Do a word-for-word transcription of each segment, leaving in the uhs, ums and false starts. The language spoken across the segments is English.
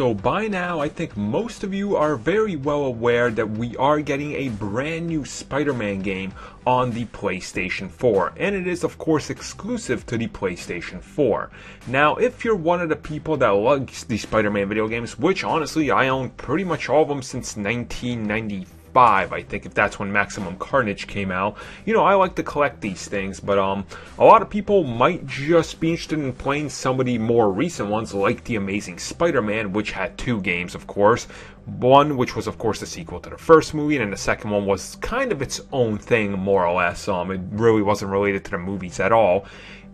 So by now, I think most of you are very well aware that we are getting a brand new Spider-Man game on the PlayStation four, and it is of course exclusive to the PlayStation four. Now, if you're one of the people that loves the Spider-Man video games, which honestly I own pretty much all of them since nineteen ninety-five, I think, if that's when Maximum Carnage came out. You know, I like to collect these things, but um, a lot of people might just be interested in playing some of the more recent ones, like The Amazing Spider-Man, which had two games, of course. One, which was of course the sequel to the first movie, and then the second one was kind of its own thing, more or less. Um, it really wasn't related to the movies at all.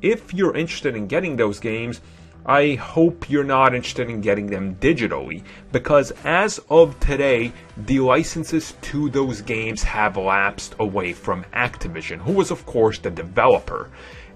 If you're interested in getting those games, I hope you're not interested in getting them digitally, because as of today, the licenses to those games have lapsed away from Activision, who was of course the developer.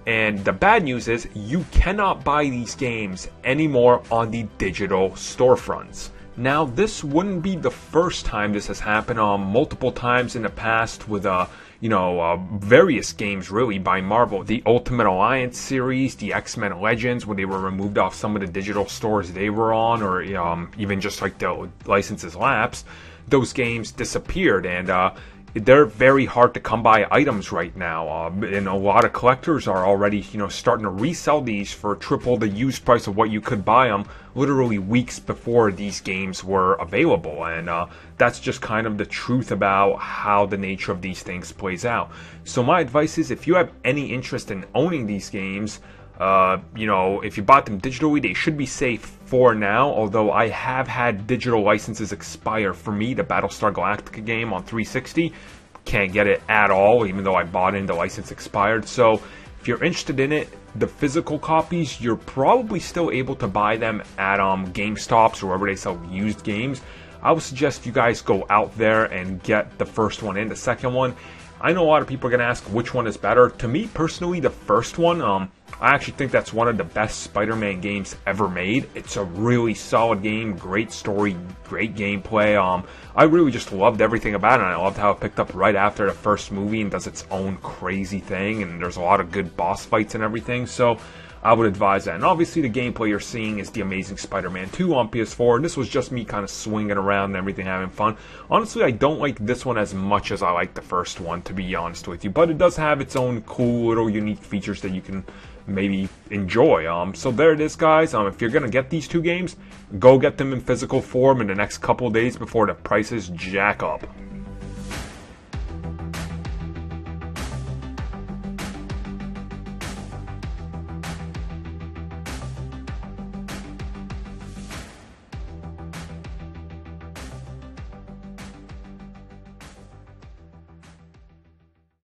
And the bad news is, you cannot buy these games anymore on the digital storefronts. Now, this wouldn't be the first time this has happened. Um, multiple times in the past with uh, you know, uh, various games really by Marvel. The Ultimate Alliance series, the X-Men Legends, when they were removed off some of the digital stores they were on, or um, even just like the licenses lapsed, those games disappeared, and uh, they're very hard to come by items right now, uh, and a lot of collectors are already, you know, starting to resell these for triple the used price of what you could buy them literally weeks before these games were available, and uh, that's just kind of the truth about how the nature of these things plays out. So my advice is, if you have any interest in owning these games, Uh, you know, if you bought them digitally, they should be safe for now, although I have had digital licenses expire for me. The Battlestar Galactica game on three sixty, can't get it at all, even though I bought in, the license expired. So if you're interested in it, the physical copies, you're probably still able to buy them at um, GameStops or wherever they sell used games. I would suggest you guys go out there and get the first one and the second one. I know a lot of people are going to ask which one is better. To me, personally, the first one, um, I actually think that's one of the best Spider-Man games ever made. It's a really solid game, great story, great gameplay. Um, I really just loved everything about it, and I loved how it picked up right after the first movie and does its own crazy thing, and there's a lot of good boss fights and everything, so I would advise that. And obviously the gameplay you're seeing is The Amazing Spider-Man two on P S four, and this was just me kind of swinging around and everything, having fun. Honestly, I don't like this one as much as I like the first one, to be honest with you, but it does have its own cool little unique features that you can maybe enjoy. Um, so there it is, guys. Um, if you're going to get these two games, go get them in physical form in the next couple days before the prices jack up.